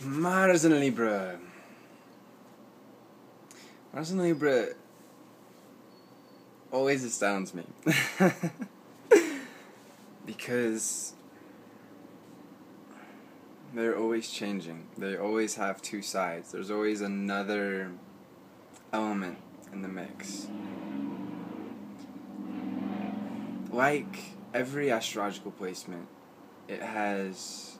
Mars en Libra. Mars en Libra always astounds me. Because they're always changing. They always have two sides. There's always another element in the mix. Like every astrological placement, it has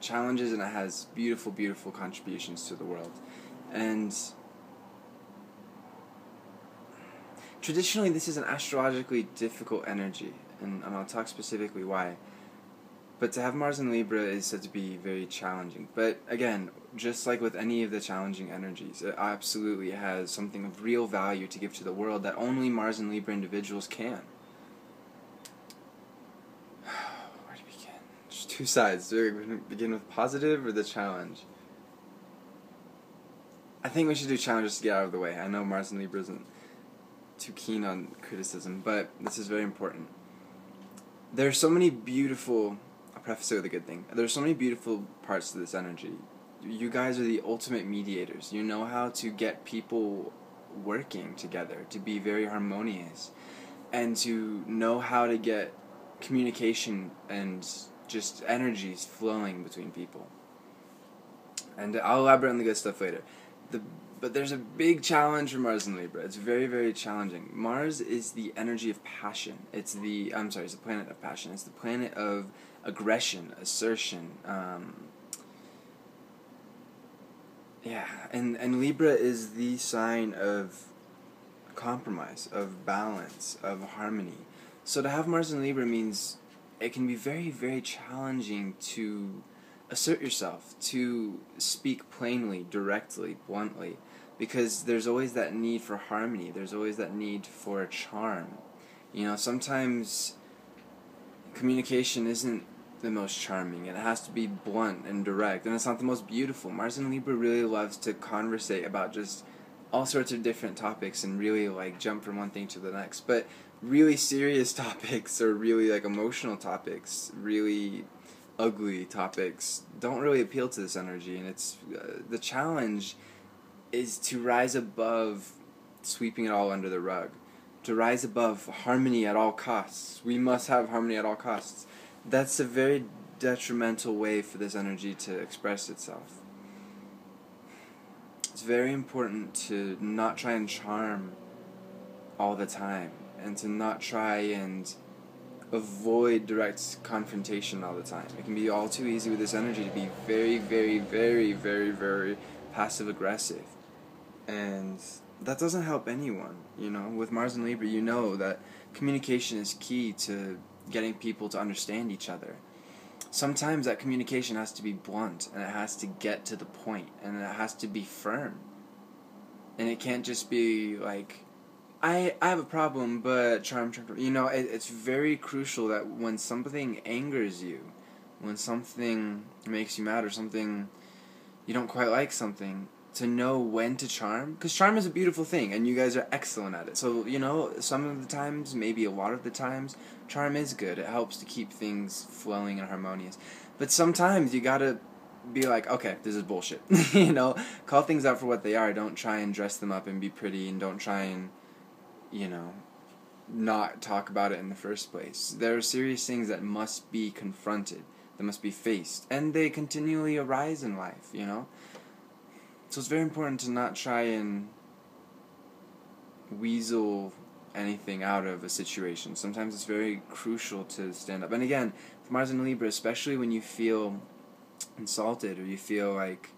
challenges and it has beautiful, beautiful contributions to the world. And traditionally, this is an astrologically difficult energy, and I'll talk specifically why. But to have Mars in Libra is said to be very challenging. But again, just like with any of the challenging energies, it absolutely has something of real value to give to the world that only Mars in Libra individuals can. Where do we begin? There's two sides. Do we begin with positive or the challenge? I think we should do challenges to get out of the way. I know Mars in Libra isn't too keen on criticism, but this is very important. There are so many beautiful... I'll preface it with a good thing. There's so many beautiful parts to this energy. You guys are the ultimate mediators. You know how to get people working together, to be very harmonious, and to know how to get communication and just energies flowing between people. And I'll elaborate on the good stuff later. But there's a big challenge for Mars in Libra. It's very, very challenging. Mars is the energy of passion. It's the planet of passion. It's the planet of aggression, assertion. And Libra is the sign of compromise, of balance, of harmony. So to have Mars in Libra means it can be very, very challenging to assert yourself, to speak plainly, directly, bluntly, because there's always that need for harmony. There's always that need for charm. You know, sometimes communication isn't the most charming. It has to be blunt and direct, and it's not the most beautiful. Mars in Libra really loves to conversate about just all sorts of different topics and really like jump from one thing to the next. But really serious topics or really like emotional topics, really ugly topics don't really appeal to this energy, and it's the challenge is to rise above sweeping it all under the rug, to rise above harmony at all costs. We must have harmony at all costs. That's a very detrimental way for this energy to express itself. It's very important to not try and charm all the time, and to not try and avoid direct confrontation all the time. It can be all too easy with this energy to be very, very, very, very, very passive-aggressive. And that doesn't help anyone, you know. With Mars in Libra, you know that communication is key to getting people to understand each other. Sometimes that communication has to be blunt, and it has to get to the point, and it has to be firm. And it can't just be like, I have a problem, but charm. You know, it's very crucial that when something angers you, when something makes you mad or something, you don't quite like something, to know when to charm. Because charm is a beautiful thing, and you guys are excellent at it. So, you know, some of the times, maybe a lot of the times, charm is good. It helps to keep things flowing and harmonious. But sometimes you gotta be like, okay, this is bullshit. You know, call things out for what they are. Don't try and dress them up and be pretty, and don't try and, you know, not talk about it in the first place. There are serious things that must be confronted, that must be faced, and they continually arise in life, you know? So it's very important to not try and weasel anything out of a situation. Sometimes it's very crucial to stand up. And again, for Mars and Libra, especially when you feel insulted or you feel like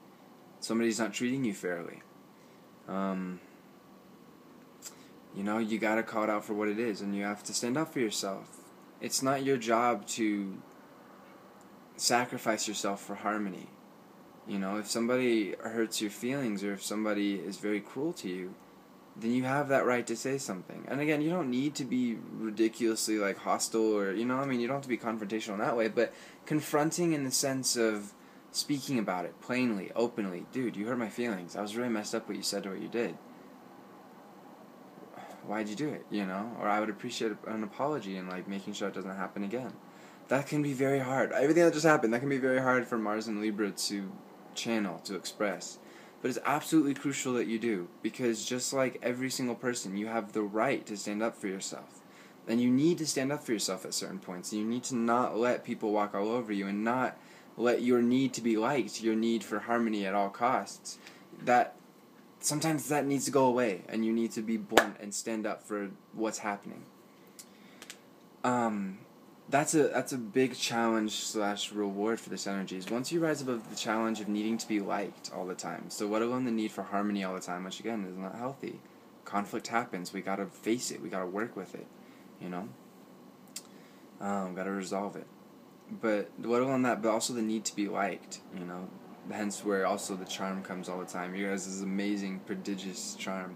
somebody's not treating you fairly, you know, you gotta call it out for what it is, and you have to stand up for yourself. It's not your job to sacrifice yourself for harmony. You know, if somebody hurts your feelings, or if somebody is very cruel to you, then you have that right to say something. And again, you don't need to be ridiculously, like, hostile, or, you know, I mean, you don't have to be confrontational in that way, but confronting in the sense of speaking about it plainly, openly. Dude, you hurt my feelings. I was really messed up what you said or what you did. Why'd you do it, you know? Or I would appreciate an apology and, like, making sure it doesn't happen again. That can be very hard. Everything that just happened, that can be very hard for Mars and Libra to channel to express. But it's absolutely crucial that you do, because just like every single person, you have the right to stand up for yourself. And you need to stand up for yourself at certain points. You need to not let people walk all over you and not let your need to be liked, your need for harmony at all costs. That sometimes that needs to go away, and you need to be blunt and stand up for what's happening. That's a big challenge / reward for this energy, is once you rise above the challenge of needing to be liked all the time. So let alone the need for harmony all the time, which again is not healthy. Conflict happens. We gotta face it. We gotta work with it. You know, gotta resolve it. But let alone that, but also the need to be liked. You know, hence where also the charm comes all the time. You guys, this is amazing, prodigious charm.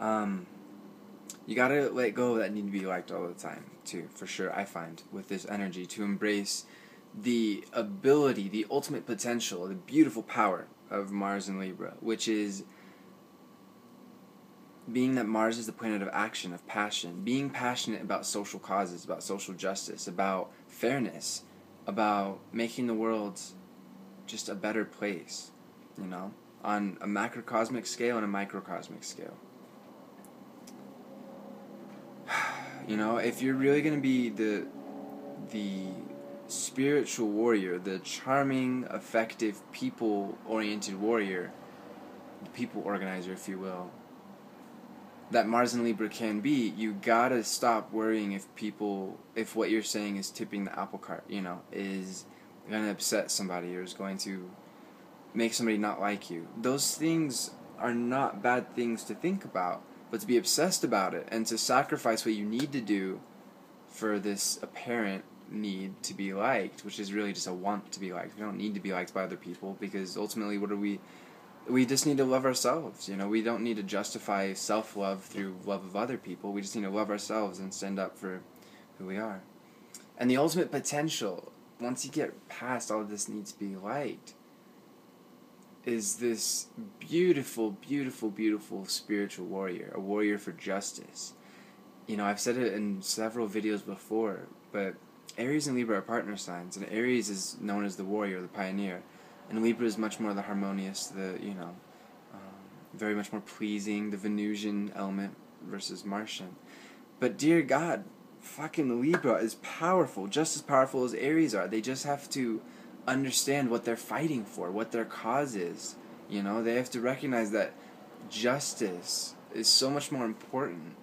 You gotta let go of that need to be liked all the time too, for sure, I find, with this energy, to embrace the ability, the ultimate potential, the beautiful power of Mars in Libra, which is being that Mars is the planet of action, of passion, being passionate about social causes, about social justice, about fairness, about making the world just a better place, you know, on a macrocosmic scale and a microcosmic scale. You know, if you're really going to be the spiritual warrior, the charming, effective, people-oriented warrior, the people organizer, if you will, that Mars in Libra can be, you gotta stop worrying if what you're saying is tipping the apple cart, you know, is going to upset somebody or is going to make somebody not like you. Those things are not bad things to think about. But to be obsessed about it and to sacrifice what you need to do for this apparent need to be liked, which is really just a want to be liked. We don't need to be liked by other people, because ultimately what are we? We just need to love ourselves, you know. We don't need to justify self-love through love of other people. We just need to love ourselves and stand up for who we are. And the ultimate potential, once you get past all of this need to be liked, is this beautiful, beautiful, beautiful spiritual warrior, a warrior for justice. You know, I've said it in several videos before, but Aries and Libra are partner signs, and Aries is known as the warrior, the pioneer, and Libra is much more the harmonious, the, you know, very much more pleasing, the Venusian element versus Martian. But dear God, fucking Libra is powerful, just as powerful as Aries are. They just have to understand what they're fighting for, what their cause is. You know, they have to recognize that justice is so much more important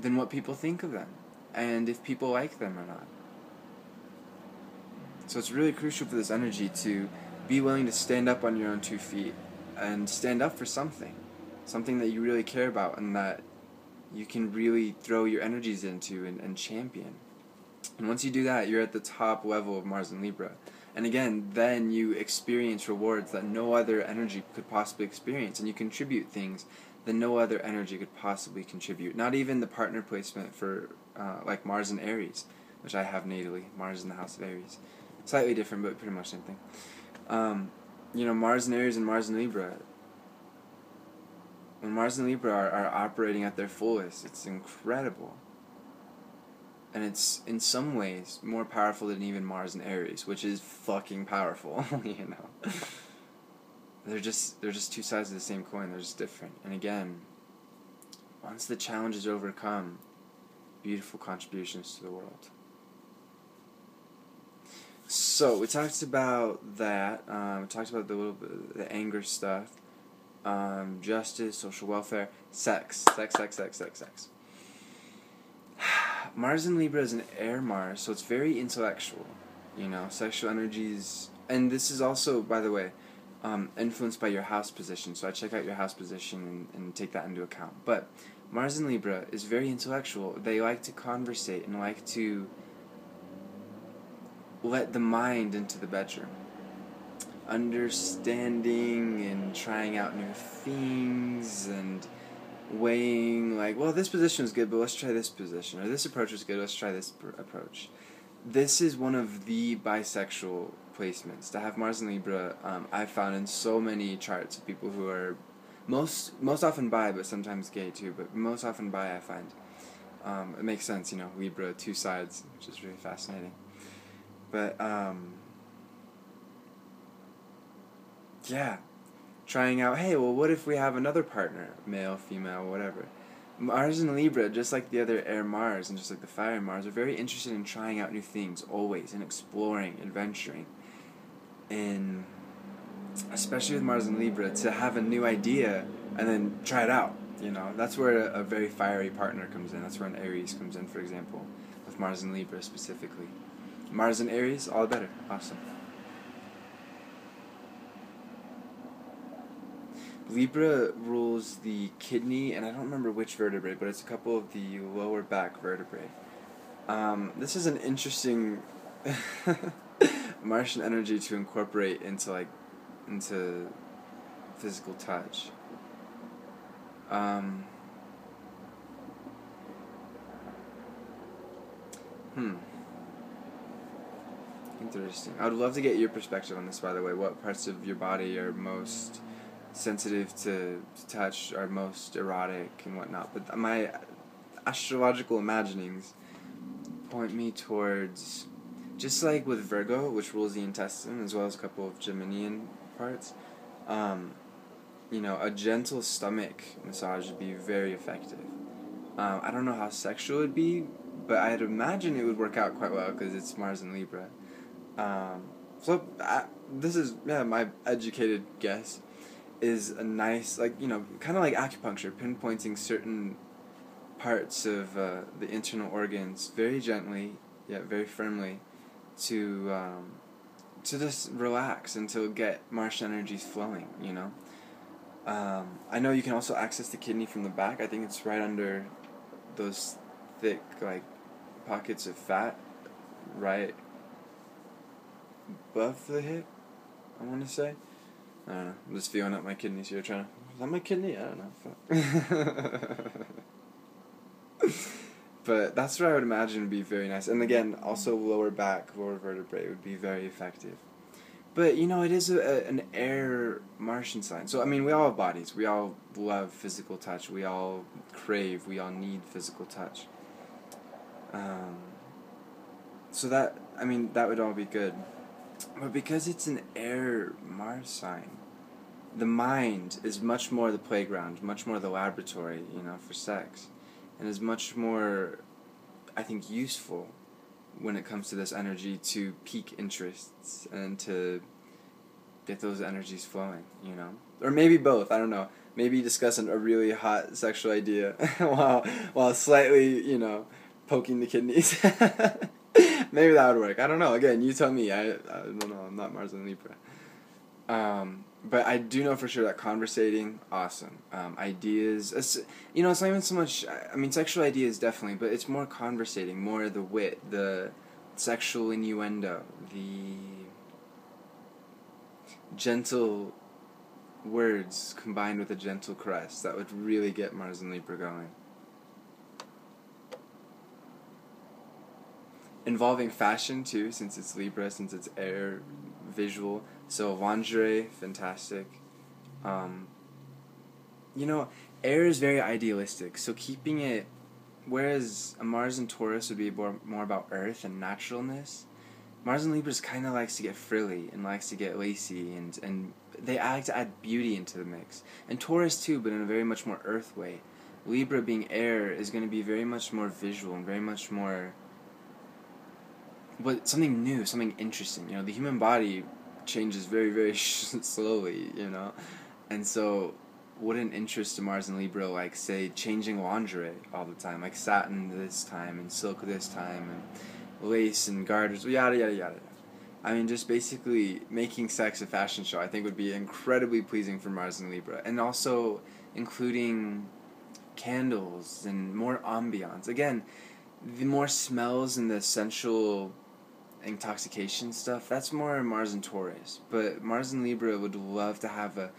than what people think of them, and if people like them or not. So it's really crucial for this energy to be willing to stand up on your own two feet and stand up for something that you really care about and that you can really throw your energies into and champion. And once you do that, you're at the top level of Mars in Libra. And again, then you experience rewards that no other energy could possibly experience, and you contribute things that no other energy could possibly contribute. Not even the partner placement for, like, Mars and Aries, which I have natally, Mars in the House of Aries. Slightly different, but pretty much the same thing. You know, Mars and Aries and Mars and Libra, when Mars and Libra are operating at their fullest, it's incredible. And it's, in some ways, more powerful than even Mars and Aries, which is fucking powerful, you know. They're just two sides of the same coin, they're just different. And again, once the challenge is overcome, beautiful contributions to the world. So, we talked about that, we talked about the little bit, the anger stuff, justice, social welfare, sex. Mars in Libra is an air Mars, so it's very intellectual, you know, sexual energies, and this is also, by the way, influenced by your house position, so I check out your house position and take that into account. But Mars in Libra is very intellectual. They like to conversate and like to let the mind into the bedroom, understanding and trying out new things and weighing, like, well, this position is good, but let's try this position, or this approach is good, let's try this approach. This is one of the bisexual placements to have Mars in Libra. I've found in so many charts of people who are most often bi, but sometimes gay too, but most often bi, I find. It makes sense, you know, Libra, two sides, which is really fascinating. But Yeah. Trying out, hey, well, what if we have another partner, male, female, whatever. Mars and Libra, just like the other air Mars and just like the fire Mars, are very interested in trying out new things always and exploring, adventuring. And especially with Mars and Libra, to have a new idea and then try it out, you know. That's where a very fiery partner comes in. That's where an Aries comes in, for example, with Mars and Libra specifically. Mars and Aries, all the better. Awesome. Libra rules the kidney, and I don't remember which vertebrae, but it's a couple of the lower back vertebrae. This is an interesting Martian energy to incorporate into physical touch. Interesting. I would love to get your perspective on this, by the way. What parts of your body are most sensitive to touch, are most erotic and whatnot, but my astrological imaginings point me towards, just like with Virgo, which rules the intestine, as well as a couple of Geminian parts, you know, a gentle stomach massage would be very effective. I don't know how sexual it would be, but I'd imagine it would work out quite well, because it's Mars and Libra. This is, yeah, my educated guess, is a nice, like, you know, kind of like acupuncture, pinpointing certain parts of the internal organs very gently, yet very firmly, to just relax and to get Martian energies flowing, you know. I know you can also access the kidney from the back. I think it's right under those thick, like, pockets of fat, right above the hip, I want to say. I don't know. I'm just feeling up my kidneys here, trying to... Is that my kidney? I don't know. But that's what I would imagine would be very nice. And again, also lower back, lower vertebrae would be very effective. But, you know, it is an air Martian sign. So, I mean, we all have bodies. We all love physical touch. We all crave. We all need physical touch. So that, I mean, that would all be good. But because it's an air Mars sign, the mind is much more the playground, much more the laboratory, you know, for sex, and is much more, I think, useful when it comes to this energy to pique interests and to get those energies flowing, you know, or maybe both. I don't know. Maybe discuss a really hot sexual idea while slightly, you know, poking the kidneys. Maybe that would work. I don't know. Again, you tell me. I don't know. I'm not Mars and Libra. But I do know for sure that conversating, awesome. Ideas, you know, it's not even so much, I mean, sexual ideas definitely, but it's more conversating, more the wit, the sexual innuendo, the gentle words combined with a gentle caress. That would really get Mars and Libra going. Involving fashion, too, since it's Libra, since it's air, visual. So lingerie, fantastic. You know, air is very idealistic, so keeping it... Whereas a Mars and Taurus would be more about earth and naturalness, Mars and Libra kind of likes to get frilly and likes to get lacy, and they like to add beauty into the mix. And Taurus, too, but in a very much more earth way. Libra, being air, is going to be very much more visual and very much more... But something new, something interesting. You know, the human body changes very, very slowly, you know. And so what an interest to Mars and Libra, like, say, changing lingerie all the time. Like satin this time and silk this time and lace and garters, yada, yada, yada. I mean, just basically making sex a fashion show, I think, would be incredibly pleasing for Mars and Libra. And also including candles and more ambiance. Again, the more smells and the sensual... intoxication stuff, that's more Mars and Taurus, but Mars and Libra would love to have a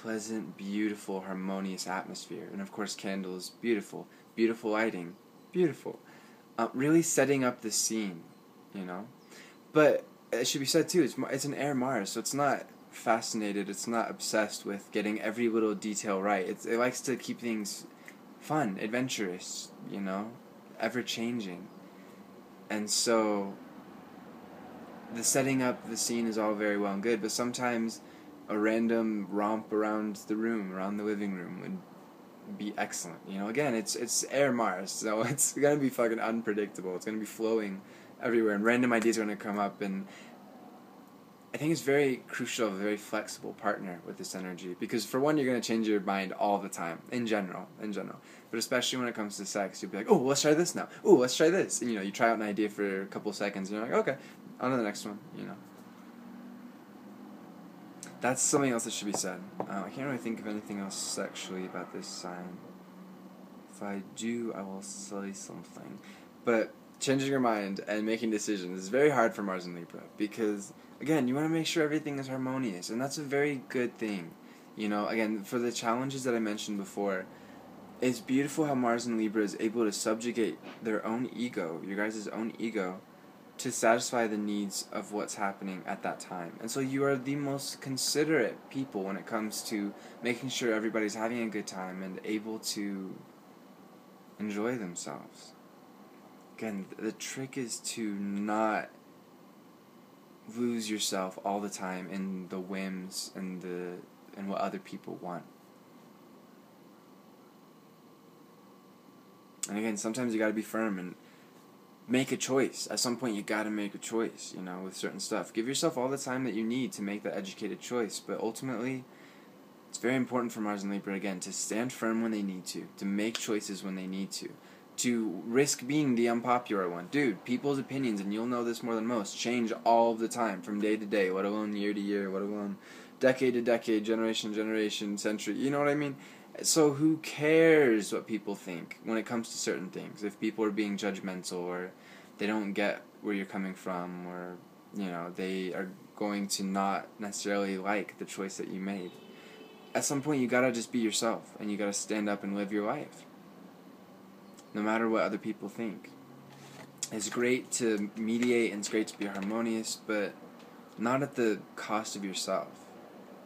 pleasant, beautiful, harmonious atmosphere, and of course candles, beautiful, beautiful lighting, beautiful, really setting up the scene, you know. But it should be said too, it's an air Mars, so it's not fascinated, it's not obsessed with getting every little detail right. It likes to keep things fun, adventurous, you know, ever changing, and so the setting up the scene is all very well and good, but sometimes a random romp around the room, around the living room would be excellent. You know, again, it's Air Mars, so it's gonna be fucking unpredictable. It's gonna be flowing everywhere, and random ideas are gonna come up. And I think it's very crucial, a very flexible partner with this energy, because for one, you're going to change your mind all the time, in general, but especially when it comes to sex, you'll be like, oh, let's try this now, oh, let's try this, and you know, you try out an idea for a couple seconds, and you're like, okay, on to the next one, you know. That's something else that should be said. I can't really think of anything else sexually about this sign. If I do, I will say something, but changing your mind and making decisions is very hard for Mars and Libra, because again, you want to make sure everything is harmonious, and that's a very good thing. You know, again, for the challenges that I mentioned before, it's beautiful how Mars and Libra is able to subjugate their own ego, your guys' own ego, to satisfy the needs of what's happening at that time. And so you are the most considerate people when it comes to making sure everybody's having a good time and able to enjoy themselves. Again, the trick is to not lose yourself all the time in the whims and what other people want. And again, sometimes you got to be firm and make a choice. At some point, you got to make a choice, you know, with certain stuff. Give yourself all the time that you need to make that educated choice, but ultimately, it's very important for Mars and Libra, again, to stand firm when they need to make choices when they need to risk being the unpopular one. Dude, people's opinions, and you'll know this more than most, change all the time, from day to day, let alone year to year, let alone decade to decade, generation to generation, century, you know what I mean? So who cares what people think when it comes to certain things? If people are being judgmental, or they don't get where you're coming from, or, you know, they are going to not necessarily like the choice that you made. At some point, you gotta just be yourself, and you gotta stand up and live your life, no matter what other people think. It's great to mediate, and it's great to be harmonious, but not at the cost of yourself.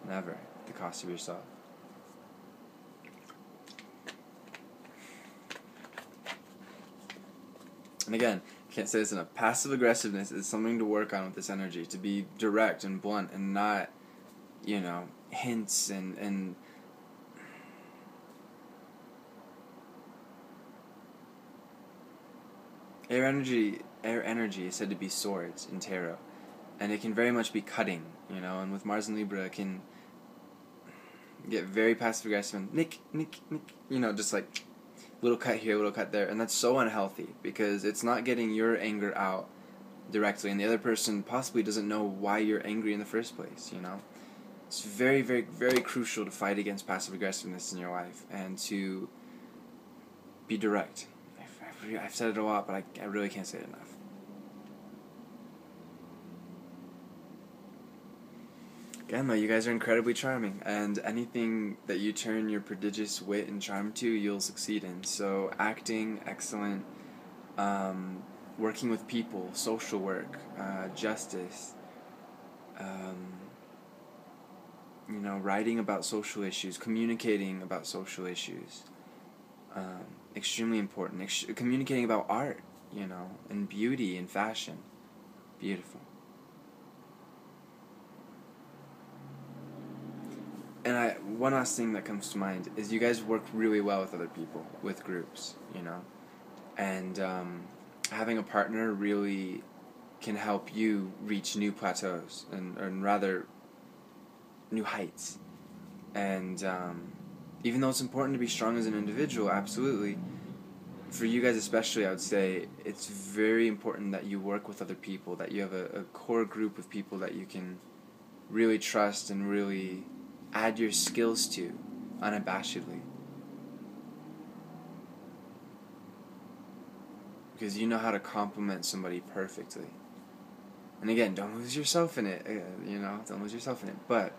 Never at the cost of yourself. And again, can't say this enough, passive aggressiveness is something to work on with this energy, to be direct and blunt and not, you know, hints and Air energy is said to be swords in tarot, and it can very much be cutting, you know, and with Mars and Libra, it can get very passive aggressive and nick, you know, just like little cut here, little cut there, and that's so unhealthy, because it's not getting your anger out directly, and the other person possibly doesn't know why you're angry in the first place, you know. It's very, very, very crucial to fight against passive aggressiveness in your life, and to be direct. I've said it a lot, but I really can't say it enough. Again, though, you guys are incredibly charming, and anything that you turn your prodigious wit and charm to, you'll succeed in. So acting, excellent, working with people, social work, justice, you know, writing about social issues, communicating about social issues, extremely important. Communicating about art, you know, and beauty and fashion. Beautiful. And one last thing that comes to mind is you guys work really well with other people, with groups, you know. And having a partner really can help you reach new plateaus, and rather new heights. And even though it's important to be strong as an individual, absolutely, for you guys especially, I would say it's very important that you work with other people, that you have a core group of people that you can really trust and really add your skills to unabashedly. Because you know how to compliment somebody perfectly. And again, don't lose yourself in it, you know, don't lose yourself in it, but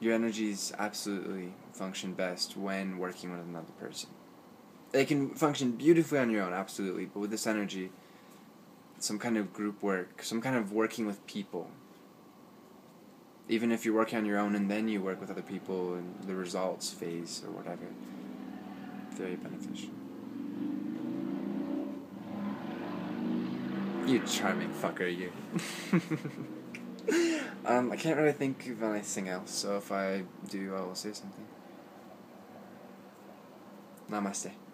your energies absolutely function best when working with another person. They can function beautifully on your own, absolutely, but with this energy, some kind of group work, some kind of working with people. Even if you're working on your own and then you work with other people in the results phase or whatever, very beneficial. You charming fucker, you. I can't really think of anything else, so if I do, I will say something. Namaste.